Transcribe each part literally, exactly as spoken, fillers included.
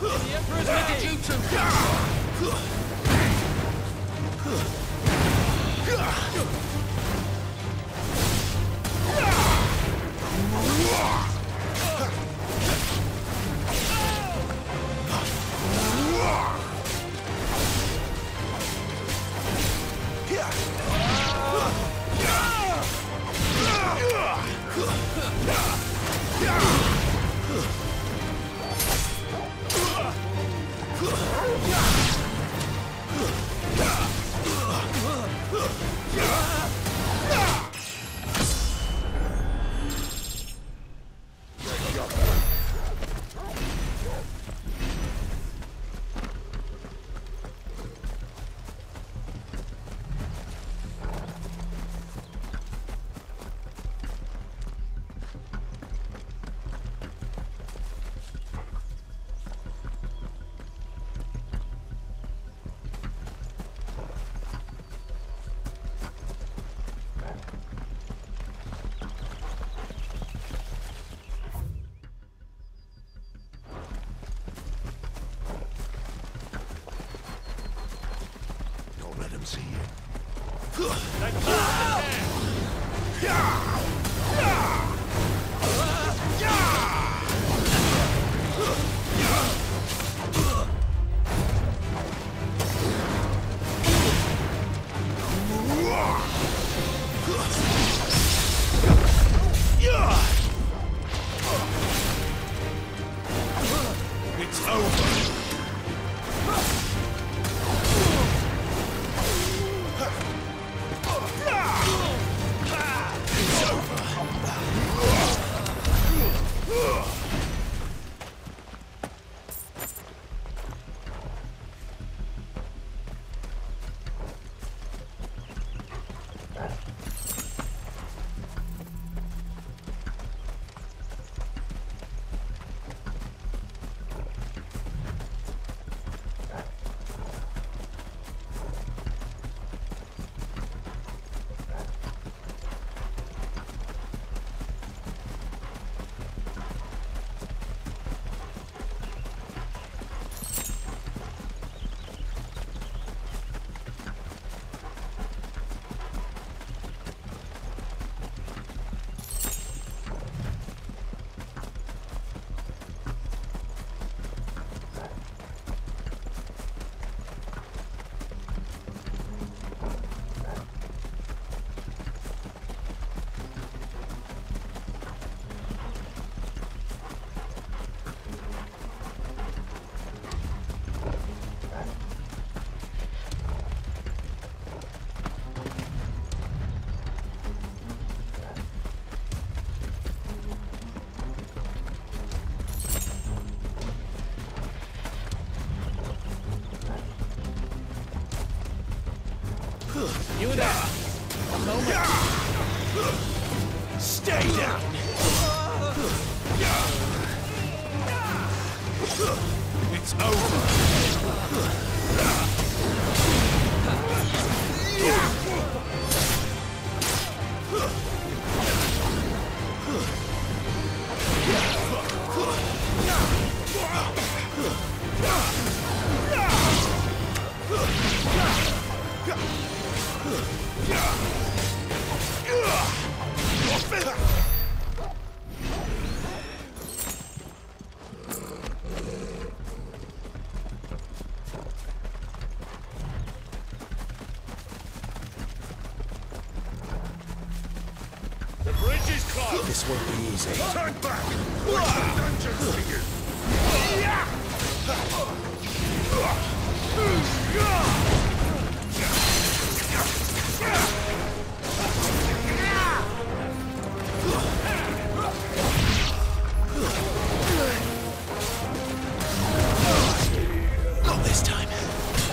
The Emperor's needed you to. You there! A moment! Stay down! It's over! The bridge is closed. This won't be easy. Turn back. Dungeons begin. Not this time. Yeah!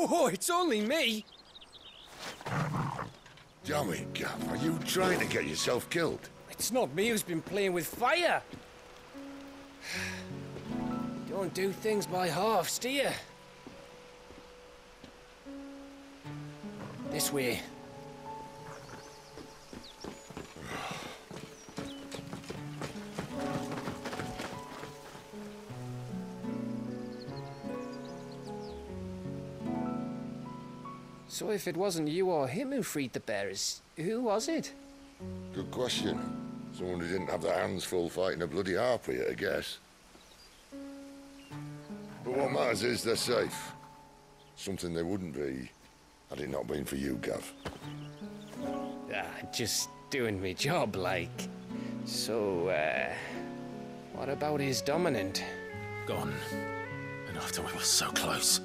Oh, it's only me! Joey, Gav, are you trying to get yourself killed? It's not me who's been playing with fire. Don't do things by halves, do you? This way. So if it wasn't you or him who freed the bearers, who was it? Good question. Someone who didn't have their hands full fighting a bloody harpy, I guess. But what matters is they're safe. Something they wouldn't be had it not been for you, Gav. Ah, just doing me job, like. So, uh, what about his dominant? Gone. And after we were so close.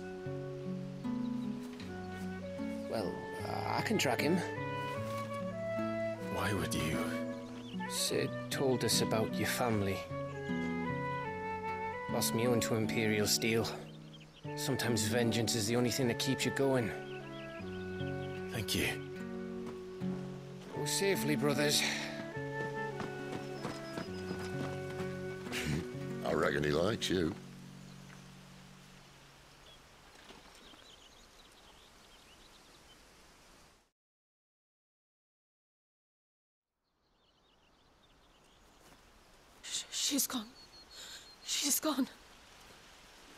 Well, uh, I can track him. Why would you? Cid told us about your family. Lost me own to Imperial Steel. Sometimes vengeance is the only thing that keeps you going. Thank you. Go safely, brothers. I reckon he likes you. She's gone. She's gone.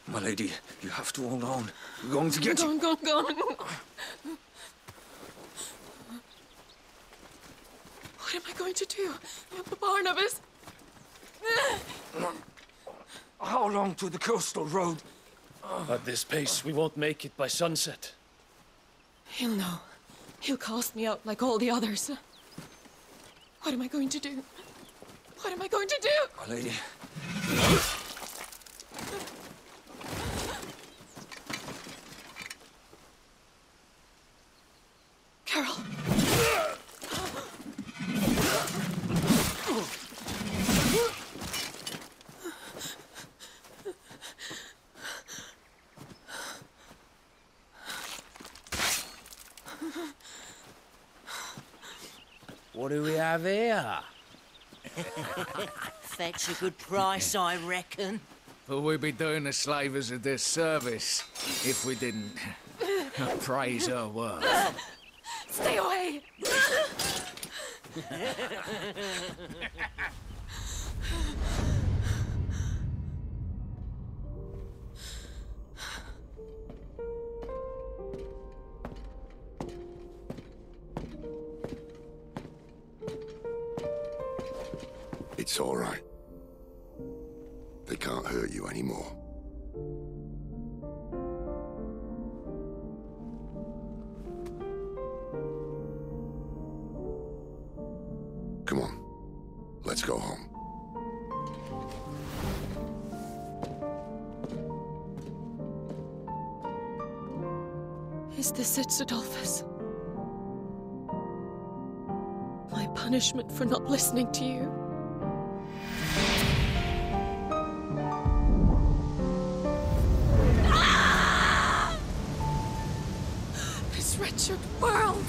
My lady, you have to hold on. We're going to get gone, you. Gone, gone, gone. What am I going to do? Barnabas? How long to the coastal road? At this pace, we won't make it by sunset. He'll know. He'll cast me out like all the others. What am I going to do? What am I going to do? My lady. Carol. What do we have here? Fetch a good price, I reckon. But we'd be doing the slavers a disservice if we didn't praise her work. Stay away! It's all right. They can't hurt you anymore. Come on, let's go home. Is this it, Adolphus? My punishment for not listening to you? World.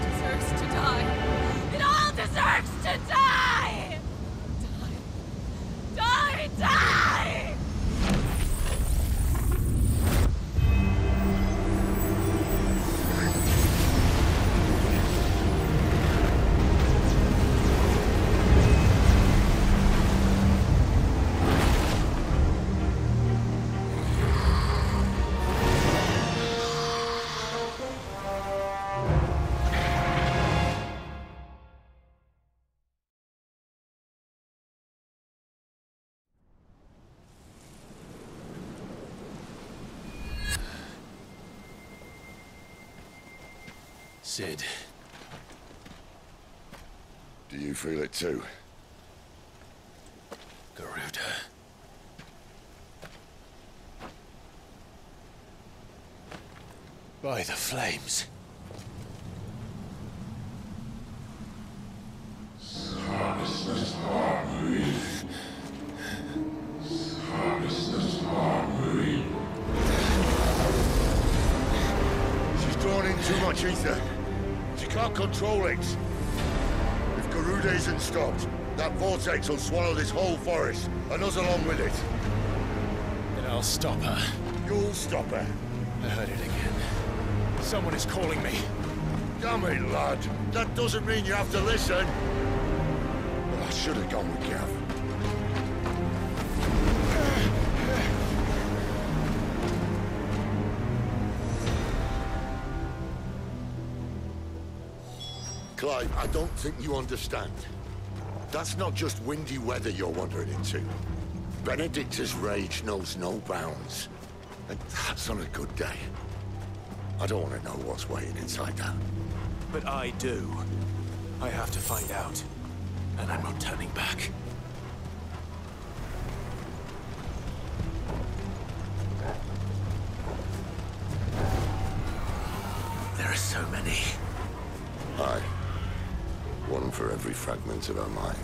Deserves to die. It all deserves to die. Die. Die. Die. Cid. Do you feel it too? Garuda. By the flames. She's drawn in too much ether. She can't control it. If Garuda isn't stopped, that vortex will swallow this whole forest, and us along with it. Then I'll stop her. You'll stop her. I heard it again. Someone is calling me. Damn it, lad. That doesn't mean you have to listen. But I should have gone with Gav. Clive, I don't think you understand. That's not just windy weather you're wandering into. Benedicta's rage knows no bounds. And that's on a good day. I don't want to know what's waiting inside that. But I do. I have to find out. And I'm not turning back. There are so many. Aye. One for every fragment of our mind.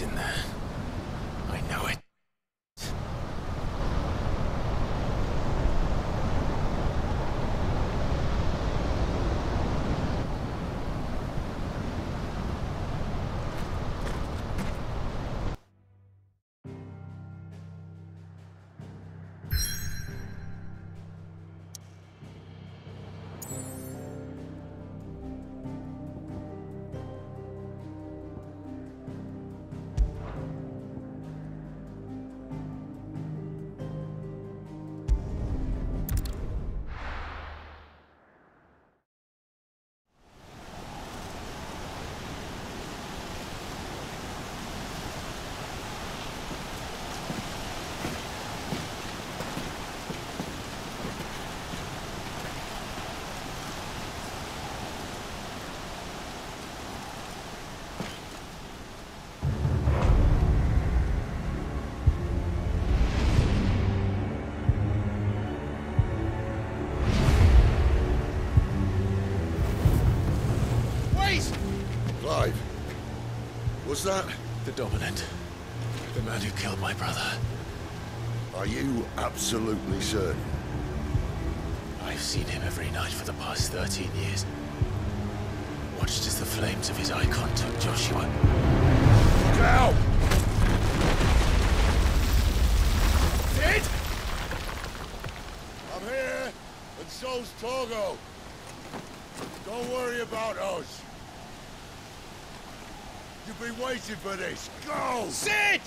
He's in there. I know it. What's that? The Dominant. The man who killed my brother. Are you absolutely certain? I've seen him every night for the past thirteen years. Watched as the flames of his icon took Joshua. Look out! Cid! I'm here, and so's Togo. Don't worry about us. You've been waiting for this. Go! Cid!